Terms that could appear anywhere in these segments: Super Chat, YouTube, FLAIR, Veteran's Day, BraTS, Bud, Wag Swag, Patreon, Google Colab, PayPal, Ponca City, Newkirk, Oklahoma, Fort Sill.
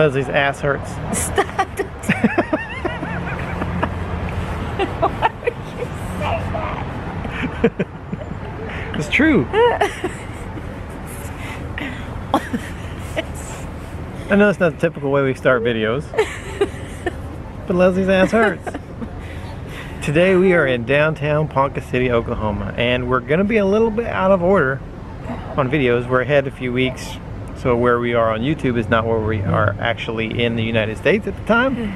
Leslie's ass hurts. Stop it. Why would you say that? It's true. I know it's not the typical way we start videos, but Leslie's ass hurts. Today we are in downtown Ponca City, Oklahoma, and we're going to be a little bit out of order on videos. We're ahead a few weeks, so where we are on YouTube is not where we are actually in the United States at the time.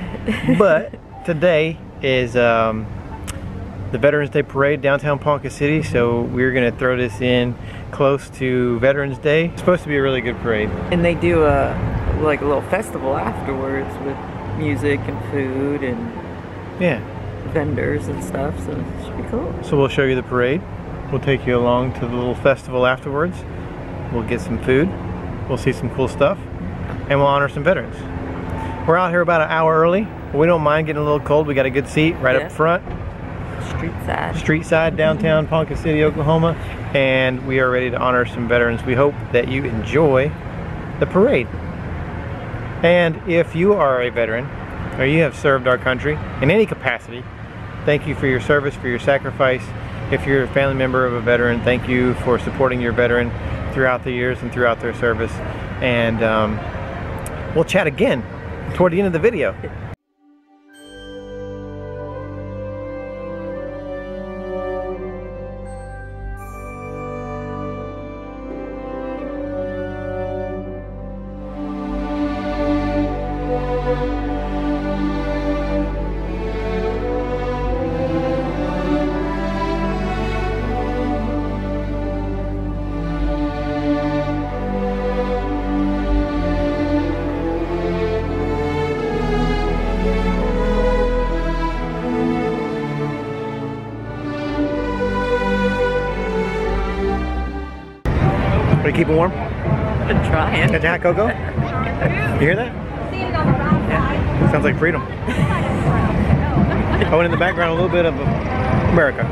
But today is the Veterans Day Parade downtown Ponca City, so we're going to throw this in close to Veterans Day. It's supposed to be a really good parade. And they do like a little festival afterwards with music and food and vendors and stuff, so it should be cool. So we'll show you the parade, we'll take you along to the little festival afterwards, we'll get some food, we'll see some cool stuff, and we'll honor some veterans. We're out here about an hour early, but we don't mind getting a little cold. We got a good seat right up front. Street side downtown Ponca City, Oklahoma, and we are ready to honor some veterans. We hope that you enjoy the parade. And if you are a veteran, or you have served our country in any capacity, thank you for your service, for your sacrifice. If you're a family member of a veteran, thank you for supporting your veteran throughout the years and throughout their service. And we'll chat again toward the end of the video. Keep it warm? I'm trying. Good night, Coco. You hear that? Yeah. Sounds like freedom. Oh, and in the background, a little bit of America.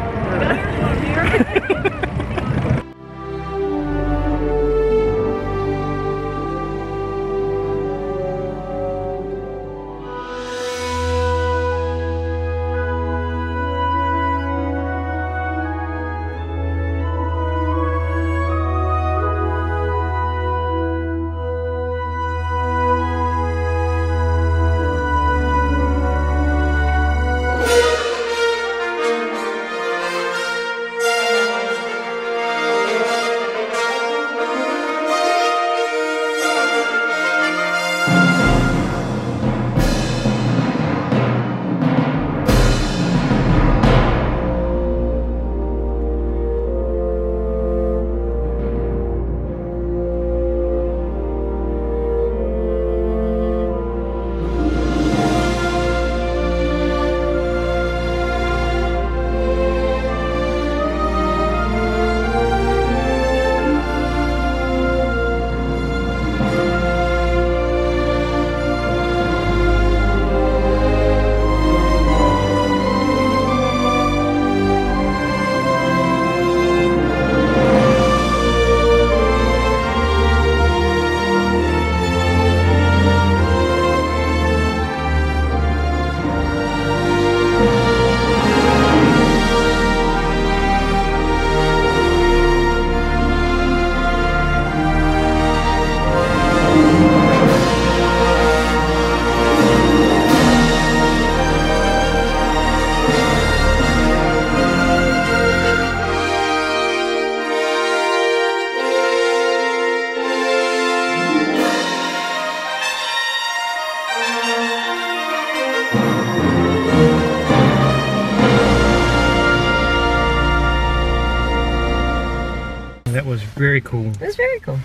That was very cool. It was very cool.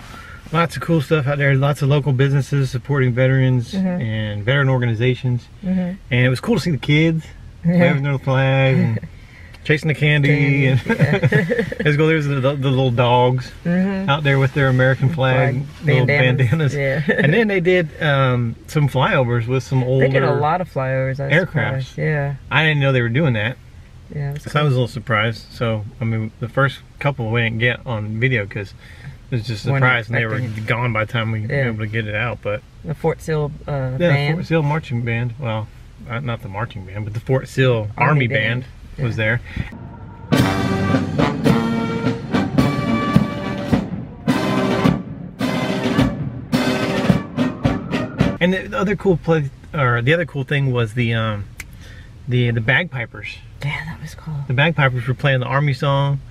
Lots of cool stuff out there. Lots of local businesses supporting veterans and veteran organizations. And it was cool to see the kids waving their flag and chasing the candy. And let's go. There's the little dogs out there with their American flag, little bandanas. Yeah. And then they did some flyovers with some older. They did a lot of flyovers. Aircrafts. Yeah. I didn't know they were doing that. Yeah, so cool. I was a little surprised. So I mean, the first couple we didn't get on video because was just surprised they were gone by the time we were able to get it out. But the Fort Sill band. Yeah, the Fort Sill marching band. Well, not the marching band, but the Fort Sill Army band was there. And the other cool play, or the other cool thing was the bagpipers. Yeah, that was cool. The bagpipers were playing the Army song,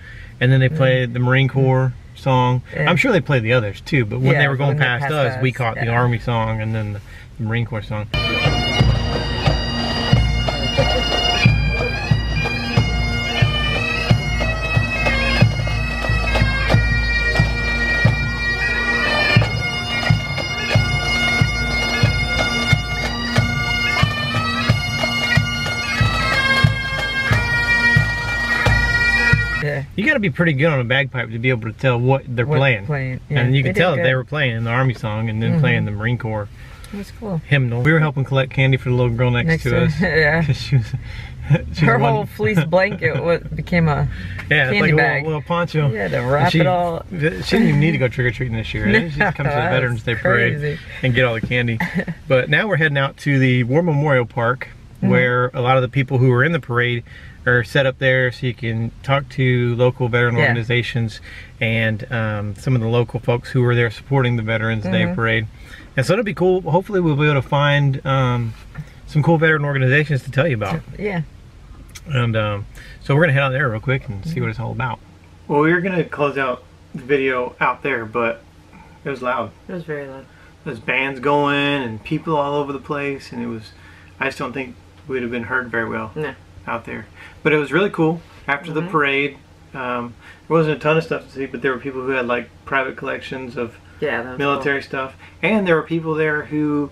and then they played the Marine Corps song. Yeah. I'm sure they played the others too, but when they were going past us, we caught the Army song and then the Marine Corps song. You got to be pretty good on a bagpipe to be able to tell what they're playing. Yeah. And you could tell that they were playing the Army song and then playing the Marine Corps hymnal. We were helping collect candy for the little girl next to us. Yeah. Her whole fleece blanket became a candy bag. It's like a little poncho. Yeah, to wrap it all. She didn't even need to go trick-or-treating this year. No, she just comes to the Veterans Day Parade and get all the candy. But now we're heading out to the War Memorial Park, where a lot of the people who were in the parade are set up there so you can talk to local veteran organizations and some of the local folks who were there supporting the Veterans Day Parade. And so it'll be cool. Hopefully we'll be able to find some cool veteran organizations to tell you about. Yeah. And so we're gonna head out there real quick and see what it's all about. Well, we were gonna close out the video out there, but it was loud. It was very loud. There's bands going and people all over the place, and it was, I just don't think we'd have been heard very well. No. Out there, but it was really cool. After the parade, there wasn't a ton of stuff to see, but there were people who had like private collections of military stuff, and there were people there who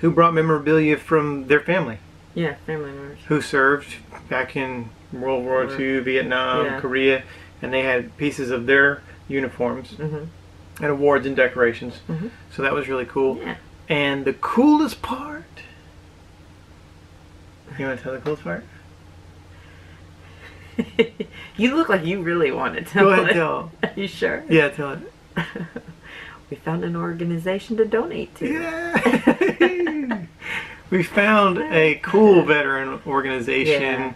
brought memorabilia from their family. Yeah, family members who served back in World War II, Vietnam, Korea, and they had pieces of their uniforms and awards and decorations. So that was really cool. Yeah. And the coolest part. You want to tell the coolest part? You look like you really want to tell it. Go ahead, tell. Are you sure? Yeah, tell it. We found an organization to donate to. Yeah. We found a cool veteran organization,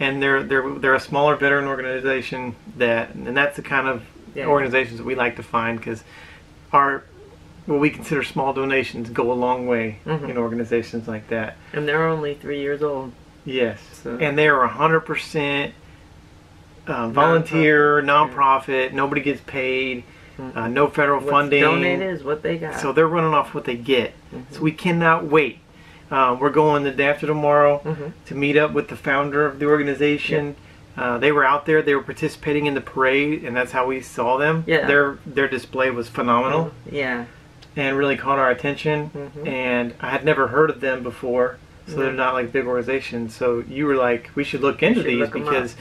and they're a smaller veteran organization and that's the kind of organizations that we like to find, because our what we consider small donations go a long way in organizations like that. And they're only 3 years old. Yes, so. And they are 100% volunteer, nonprofit. Nobody gets paid. No federal funding. Donated is what they got. So they're running off what they get. So we cannot wait. We're going the day after tomorrow to meet up with the founder of the organization. Yeah. They were out there. They were participating in the parade, and that's how we saw them. Yeah. Their display was phenomenal. Yeah. And really caught our attention. And I had never heard of them before. So they're not like big organizations. So you were like, we should look into these because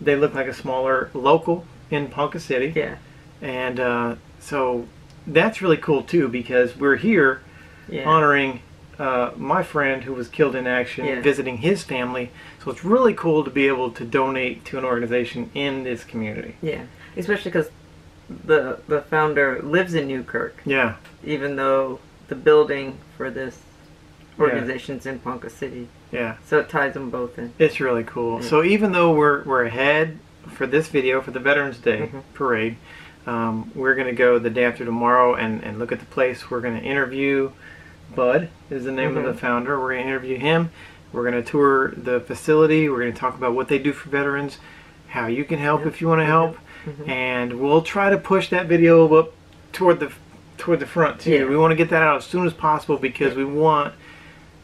they look like a smaller local in Ponca City. Yeah. And so that's really cool too, because we're here honoring my friend who was killed in action, visiting his family. So it's really cool to be able to donate to an organization in this community. Yeah, especially because the founder lives in Newkirk. Yeah. Even though the building for this organizations in Ponca City. Yeah. So it ties them both in. It's really cool. Yeah. So even though we're ahead for this video for the Veterans Day Parade, we're going to go the day after tomorrow and look at the place. We're going to interview Bud, is the name of the founder. We're going to interview him. We're going to tour the facility. We're going to talk about what they do for veterans, how you can help if you want to help, and we'll try to push that video up toward the front too. Yeah. We want to get that out as soon as possible because we want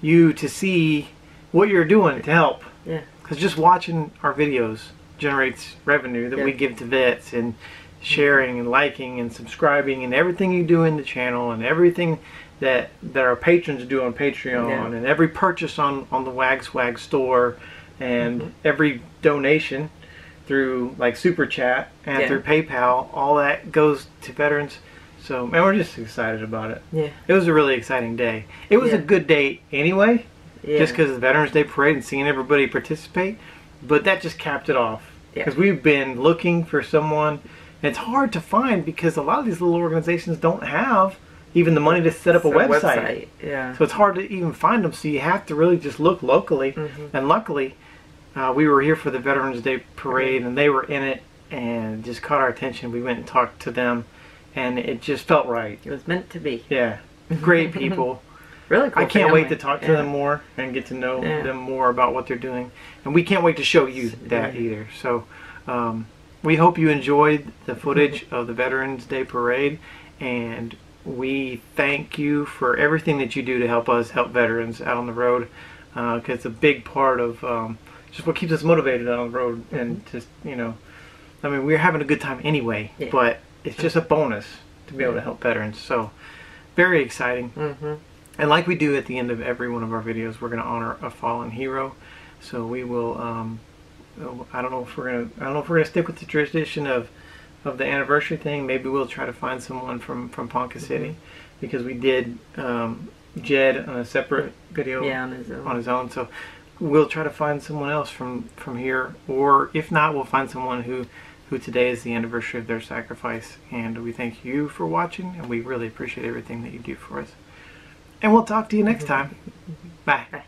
you to see what you're doing to help. Yeah. Because just watching our videos generates revenue that we give to vets, and sharing and liking and subscribing and everything you do in the channel and everything that our patrons do on Patreon and every purchase on the Wag Swag store and every donation through like Super Chat and through PayPal, all that goes to veterans. So, man, we're just excited about it. Yeah. It was a really exciting day. It was a good day anyway, just because of the Veterans Day Parade and seeing everybody participate. But that just capped it off. Because we've been looking for someone And it's hard to find because a lot of these little organizations don't have even the money to set up a website. Yeah. So it's hard to even find them. So you have to really just look locally. Mm-hmm. And luckily, we were here for the Veterans Day Parade, mm-hmm. and they were in it and just caught our attention. We went and talked to them, and it just felt right. It was meant to be. Yeah. Great people. Really cool. I can't wait to talk to them more and get to know them more about what they're doing. And we can't wait to show you that either. So we hope you enjoyed the footage of the Veterans Day Parade, and we thank you for everything that you do to help us help veterans out on the road, because it's a big part of just what keeps us motivated out on the road. And just, you know, I mean, we're having a good time anyway, but it's just a bonus to be able to help veterans. So very exciting. Mm-hmm. And like we do at the end of every one of our videos, we're going to honor a fallen hero. So we will, I don't know if we're going to stick with the tradition of the anniversary thing. Maybe we'll try to find someone from Ponca City, because we did Jed on a separate video on his own. So we'll try to find someone else from here, or if not, we'll find someone who today is the anniversary of their sacrifice. And we thank you for watching, and we really appreciate everything that you do for us. And we'll talk to you next time. Bye. Bye.